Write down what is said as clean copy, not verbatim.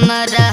मनुष्य